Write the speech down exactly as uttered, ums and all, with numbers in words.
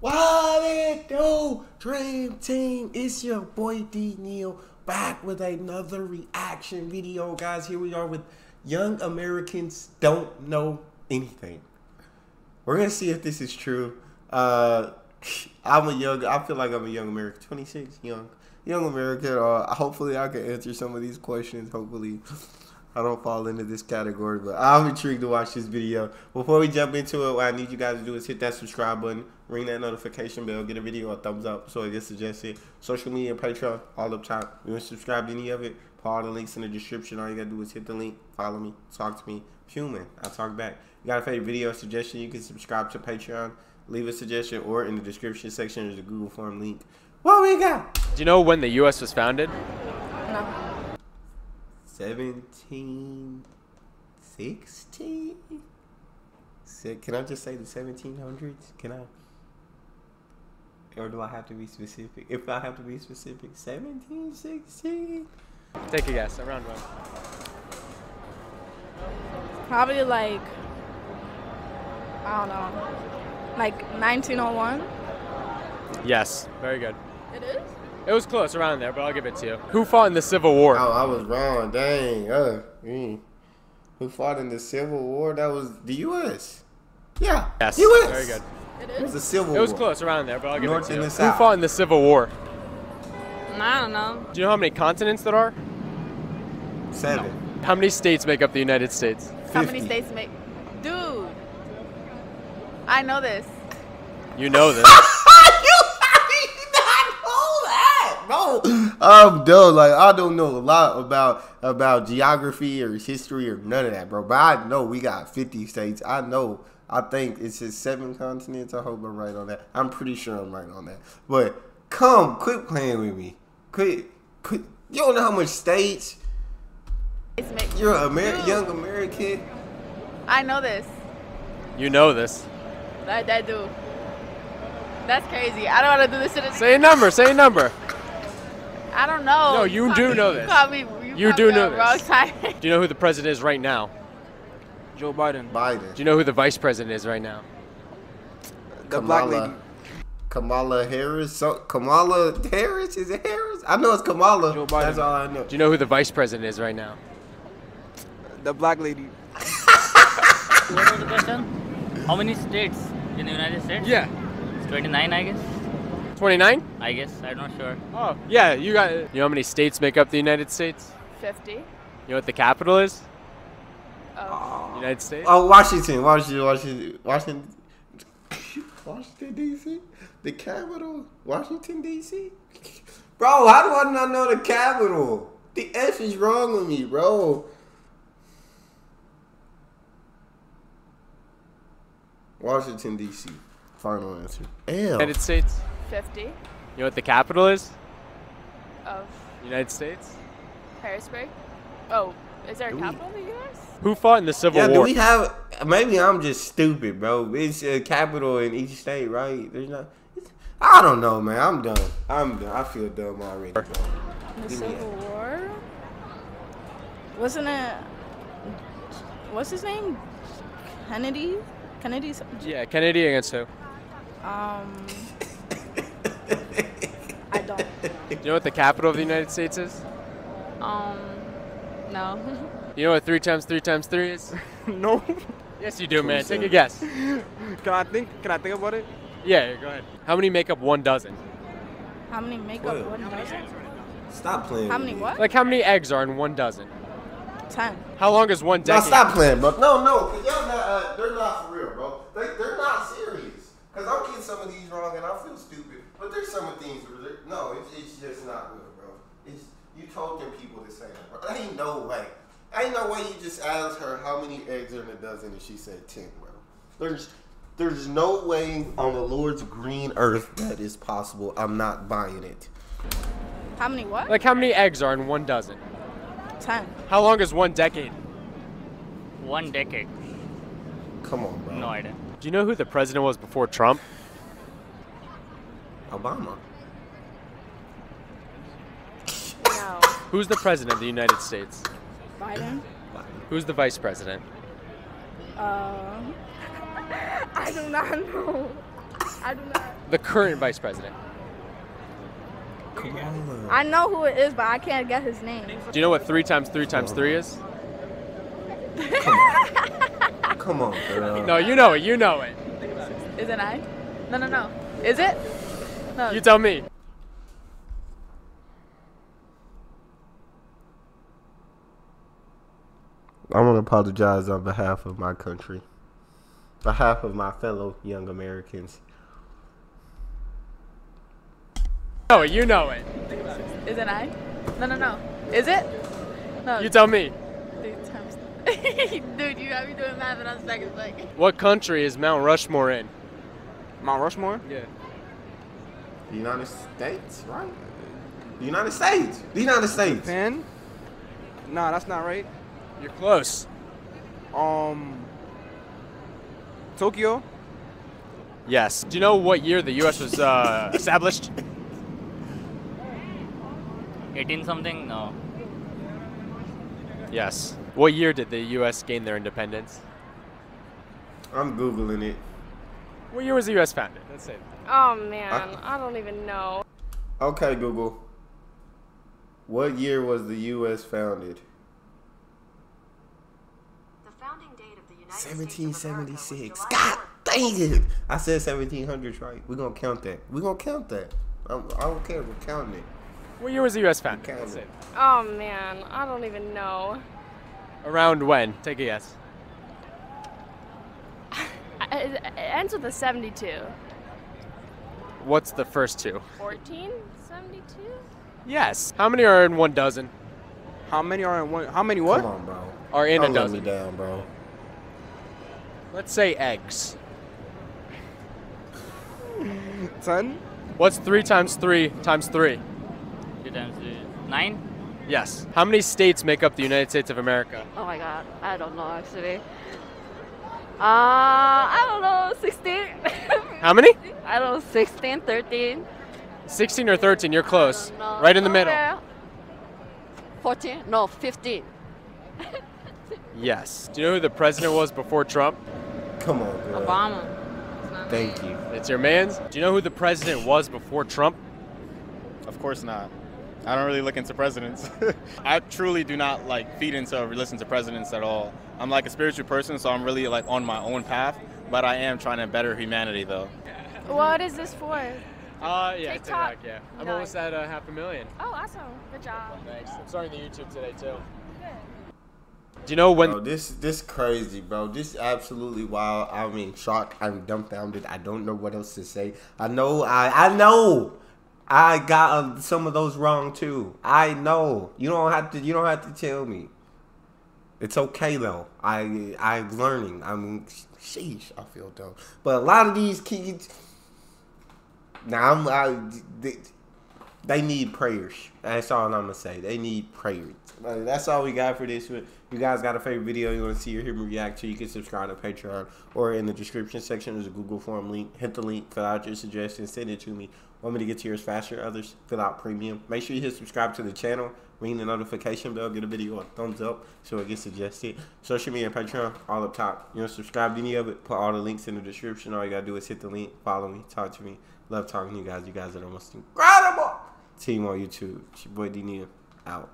What it do, Dream Team? It's your boy D Neal back with another reaction video, guys. Here we are with Young Americans Don't Know Anything. We're gonna see if this is true. Uh, I'm a young. I feel like I'm a young American, twenty-six, young, young American. Uh, hopefully, I can answer some of these questions. Hopefully, I don't fall into this category, but I'm intrigued to watch this video. Before we jump into it, what I need you guys to do is hit that subscribe button, ring that notification bell, get a video a thumbs up so it gets suggested. Social media, Patreon, all up top. If you want to subscribe to any of it, put all the links in the description. All you gotta do is hit the link, follow me, talk to me. Human, I talk back. You got a favorite video suggestion, you can subscribe to Patreon, leave a suggestion, or in the description section there's a Google form link. What we got? Do you know when the U S was founded? No. seventeen sixteen? Can I just say the seventeen hundreds? Can I? Or do I have to be specific? If I have to be specific, seventeen sixteen? Take a guess, around one. Probably like, I don't know, like nineteen oh one? Yes, very good. It is? It was close, around there, but I'll give it to you. Who fought in the Civil War? Oh, I was wrong. Dang. Uh, mm. Who fought in the Civil War? That was the U S Yeah. Yes. U S Very good. It is. It was the Civil War. It was close, around there, but I'll give North it to you. North and the South. Who fought in the Civil War? I don't know. Do you know how many continents there are? Seven. No. How many states make up the United States? fifty. How many states make? Dude, I know this. You know this. I'm dumb. Like, I don't know a lot about about geography or history or none of that, bro. But I know we got fifty states. I know. I think it's just seven continents. I hope I'm right on that. I'm pretty sure I'm right on that. But come, quit playing with me. Quit. Quit. You don't know how much states. You're a Amer young American. I know this. You know this. I, I do. That's crazy. I don't want to do this shit. Say a number. Say a number. I don't know. No, you, you do me, know this. You, me, you, you do know this. Do you know who the president is right now? Joe Biden. Biden. Do you know who the vice president is right now? The Kamala, black lady. Kamala Harris. So, Kamala Harris? Is it Harris? I know it's Kamala. Joe Biden. That's all I know. Do you know who the vice president is right now? The black lady. What was the question? How many states in the United States? Yeah. It's twenty-nine, I guess. twenty-nine? I guess, I'm not sure. Oh, yeah, you got it. You know how many states make up the United States? fifty. You know what the capital is? Oh. United States? Oh, Washington, Washington, Washington, Washington, Washington, D C? The capital? Washington, D C? Bro, how do I not know the capital? The F is wrong with me, bro. Washington, D C. Final answer. Damn. United States? fifty. You know what the capital is? Of? United States? Harrisburg? Oh, is there a do capital we, in the U S? Who fought in the Civil yeah, War? Yeah, do we have, maybe I'm just stupid, bro. It's a capital in each state, right? There's not, I don't know, man. I'm done. I'm done. I feel dumb already, bro. The Give Civil War? Wasn't it, what's his name? Kennedy? Kennedy? Yeah, Kennedy against who? Um... I don't. Do you know what the capital of the United States is? Um, no. You know what three times three times three is? No. Yes, you do, man. Take a guess. Can I think? Can I think about it? Yeah, go ahead. How many make up one dozen? How many make up one dozen? Stop playing. How many what? Like how many eggs are in one dozen? Ten. How long is one decade? No, stop playing, bro. No, no, cause y'all not. Uh, they're not for real, bro. They, they're not serious. Cause I'm getting some of these wrong, and I feel stupid. But there's some things where no, it's, it's just not good, bro. It's you told them people to say that, bro. Ain't no way. Ain't no way you just asked her how many eggs are in a dozen and she said ten, bro. There's there's no way on the Lord's green earth that is possible. I'm not buying it. How many what? Like how many eggs are in one dozen? Ten. How long is one decade? One decade. Come on, bro. No idea. Do you know who the president was before Trump? Obama. No. Who's the president of the United States? Biden. Who's the vice president? Um, uh, I do not know. I do not. The current vice president. Kamala. I know who it is, but I can't get his name. Do you know what three times three times three is? Come on, Come on girl. No, you know it. You know it. Is it I? No, no, no. Is it? No. You tell me. I want to apologize on behalf of my country, behalf of my fellow young Americans. No, you know it. Is it I? No, no, no. Is it? No. You tell me. Dude, you got me doing math and I'm second like. What country is Mount Rushmore in? Mount Rushmore? Yeah. The United States, right? The United States. The United States. Japan? Nah, that's not right. You're close. Um. Tokyo? Yes. Do you know what year the U S was uh, established? eighteen something? No. Yes. What year did the U S gain their independence? I'm Googling it. What year was the U S founded? Let's say that. Oh man, I, I don't even know. Okay, Google. What year was the U S founded? The founding date of the United States of America was seventeen seventy-six. God dang it! I said seventeen hundreds, right? We're gonna count that. We're gonna count that. I'm, I don't care. We're counting it. What year was the U S founded? Let's say that. Oh man, I don't even know. Around when? Take a guess. It ends with a seventy-two. What's the first two? fourteen? seventy-two? Yes. How many are in one dozen? How many are in one? How many what? Come on, bro. Are in don't a dozen. Let me down, bro. Let's say eggs. ten? What's three times three times three? Two times three. Nine? Yes. How many states make up the United States of America? Oh my God, I don't know actually. Uh, I don't know, sixteen. How many? I don't know, sixteen, thirteen. sixteen or thirteen, you're close. Right in the middle. fourteen, no, fifteen. Yes. Do you know who the president was before Trump? Come on, girl. Obama. Thank you. It's your man's. Do you know who the president was before Trump? Of course not. I don't really look into presidents. I truly do not like feed into or listen to presidents at all. I'm like a spiritual person, so I'm really like on my own path, but I am trying to better humanity though. What is this for? Uh, yeah, TikTok, TikTok yeah. I'm no. almost at uh, half a million. Oh, awesome. Good job. Well, thanks. I'm starting the YouTube today too. Good. Do you know when- bro, this this crazy, bro. This absolutely wild. I'm in shock. I'm dumbfounded. I don't know what else to say. I know, I, I know. I got um, some of those wrong too. I know. You don't have to. You don't have to tell me. It's okay though. I I'm learning. I'm sheesh. I feel dumb. But a lot of these kids now, I'm. I, they, they need prayers. That's all I'm gonna say. They need prayers. That's all we got for this. If you guys got a favorite video you want to see or hear me react to, you can subscribe to Patreon or in the description section there's a Google form link. Hit the link, fill out your suggestions, send it to me. Want me to get to yours faster? Others, fill out premium. Make sure you hit subscribe to the channel, ring the notification bell, get a video a thumbs up so it gets suggested. Social media and Patreon, all up top. You don't subscribe to any of it, put all the links in the description. All you gotta do is hit the link, follow me, talk to me. Love talking to you guys. You guys are the most incredible team on YouTube. It's your boy D Neal out.